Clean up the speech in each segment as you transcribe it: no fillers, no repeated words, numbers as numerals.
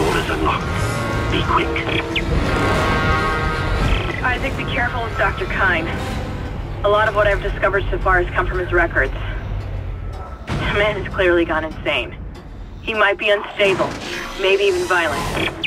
door is unlocked. Be quick. Isaac, be careful with Dr. Kyne. A lot of what I've discovered so far has come from his records. The man has clearly gone insane. He might be unstable, maybe even violent.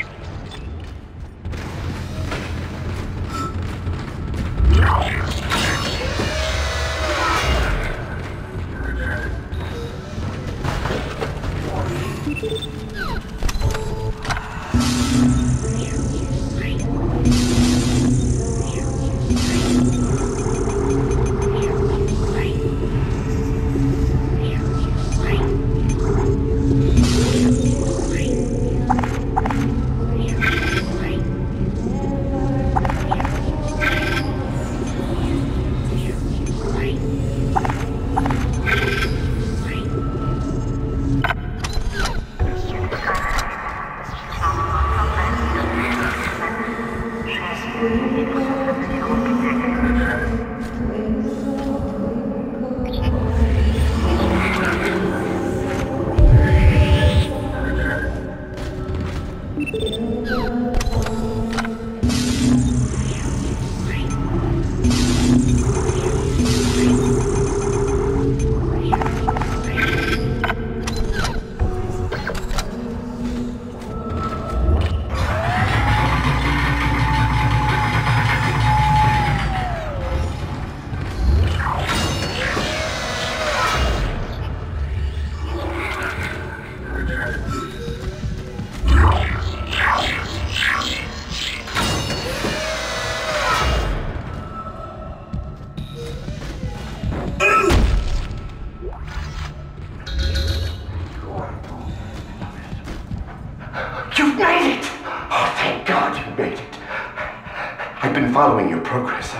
Following your progress.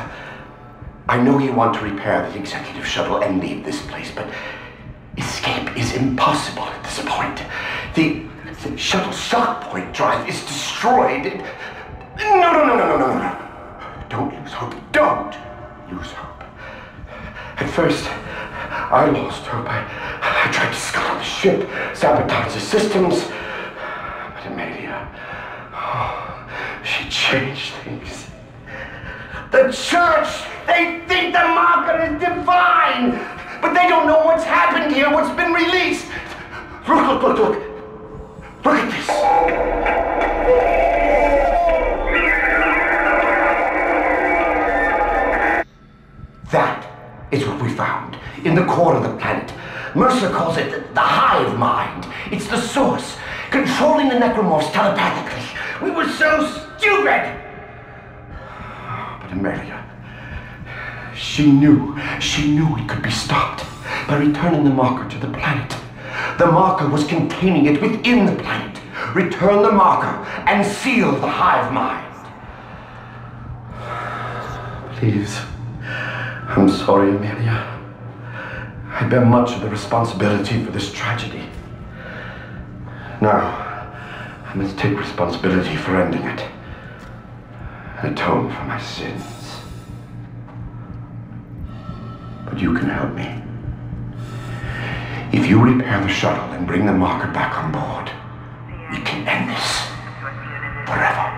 I know you want to repair the executive shuttle and leave this place, but escape is impossible at this point. The shuttle shock point drive is destroyed. No. Don't lose hope. Don't lose hope. At first, I lost hope. I tried to scuttle the ship, sabotage the systems. But Amelia, she changed things. The church, they think the marker is divine, but they don't know what's happened here, what's been released. Look. Look at this. That is what we found in the core of the planet. Mercer calls it the hive mind. It's the source, controlling the necromorphs telepathically. We were so stupid. Amelia. She knew it could be stopped by returning the marker to the planet. The marker was containing it within the planet. Return the marker and seal the hive mind. Please. I'm sorry, Amelia. I bear much of the responsibility for this tragedy. Now, I must take responsibility for ending it. Atone for my sins. But you can help me. If you repair the shuttle and bring the marker back on board, we can end this forever.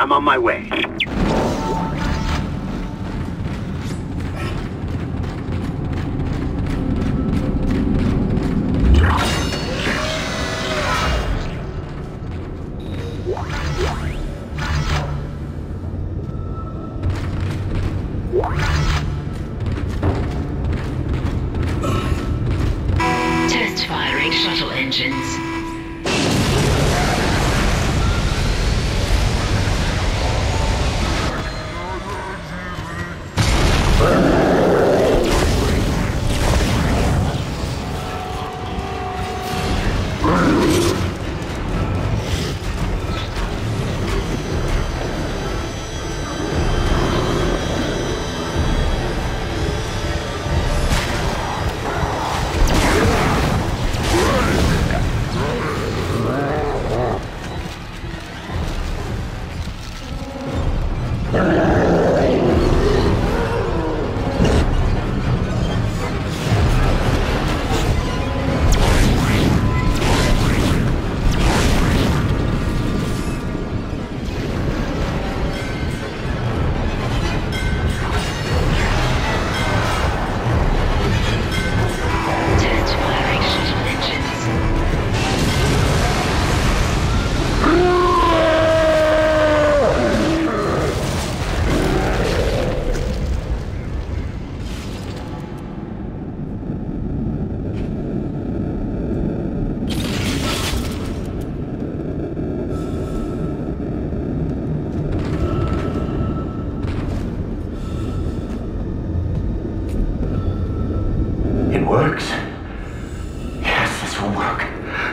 I'm on my way. Test firing shuttle engines.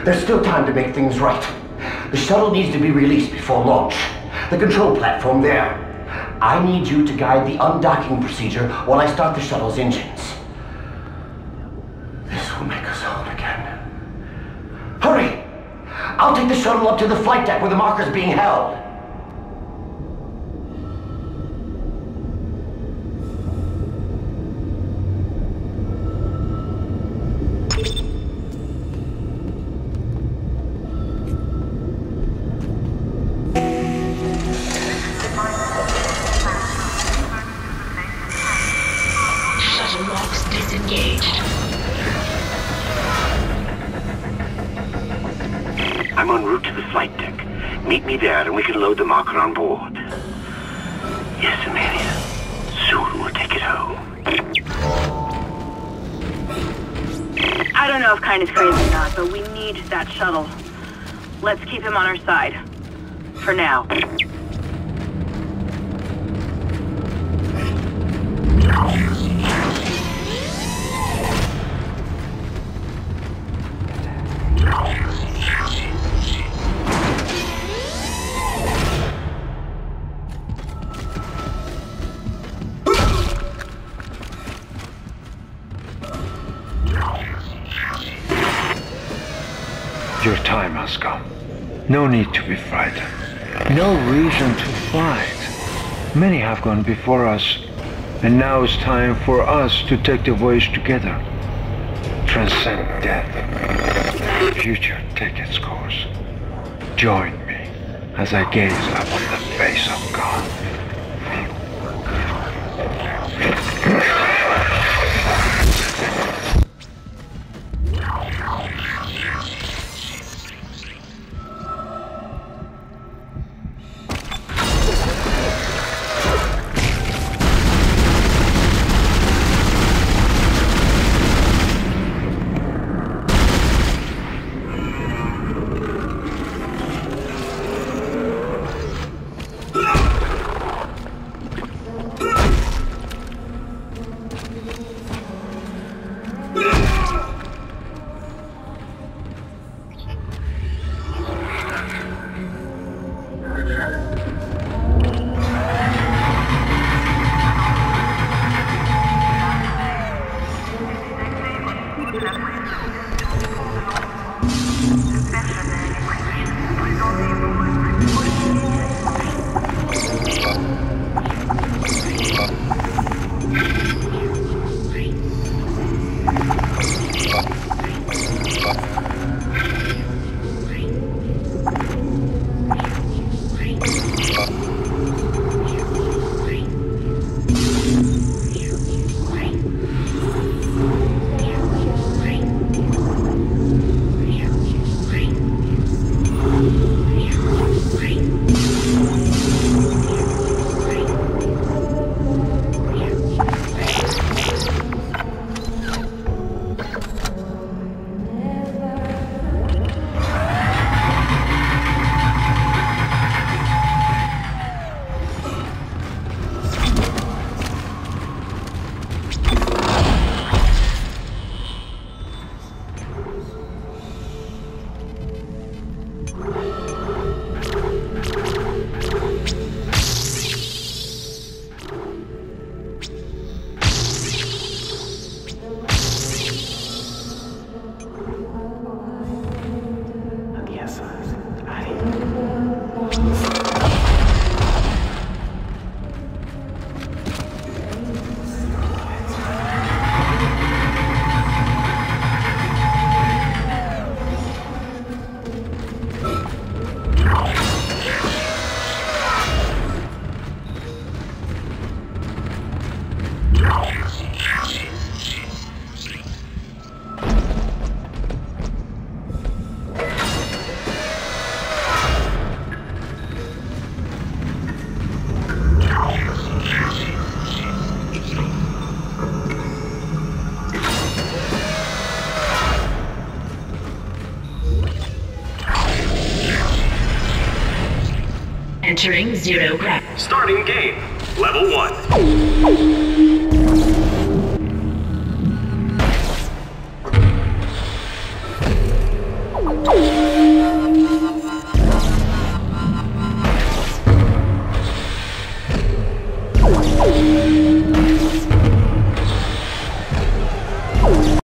There's still time to make things right. The shuttle needs to be released before launch. The control platform there. I need you to guide the undocking procedure while I start the shuttle's engines. This will make us home again. Hurry! I'll take the shuttle up to the flight deck where the marker's being held. Load the marker on board. Yes, Amelia. Soon we'll take it home. I don't know if Kyne is crazy or not, but we need that shuttle. Let's keep him on our side. For now. No need to be frightened. No reason to fight. Many have gone before us, and now it's time for us to take the voyage together. transcend death. Future take its course. Join me as I gaze up on the face of God. Entering zero gravity. Starting game. Level 1.